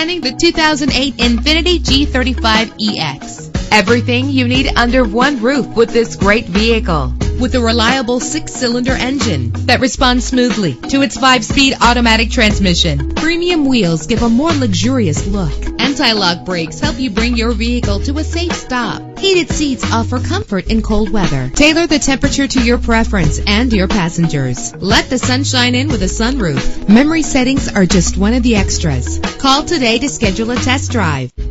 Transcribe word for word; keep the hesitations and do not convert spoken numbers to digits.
Presenting the two thousand eight Infiniti G thirty-five E X. Everything you need under one roof with this great vehicle. With a reliable six-cylinder engine that responds smoothly to its five-speed automatic transmission. Premium wheels give a more luxurious look. Anti-lock brakes help you bring your vehicle to a safe stop. Heated seats offer comfort in cold weather. Tailor the temperature to your preference and your passengers. Let the sunshine in with a sunroof. Memory settings are just one of the extras. Call today to schedule a test drive.